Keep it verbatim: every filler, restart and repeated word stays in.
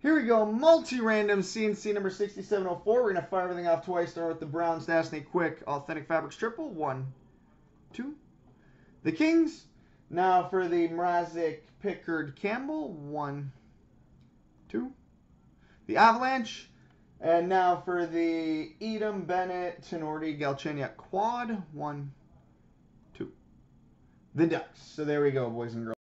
Here we go, multi-random C N C number sixty-seven oh four. We're going to fire everything off twice. Start with the Browns, Dastny, quick, authentic fabrics triple. One, two. The Kings. Now for the Mrazic, Pickard, Campbell. One, two. The Avalanche. And now for the Edom, Bennett, Tenorti, Galchenyuk, quad. One, two. The Ducks. So there we go, boys and girls.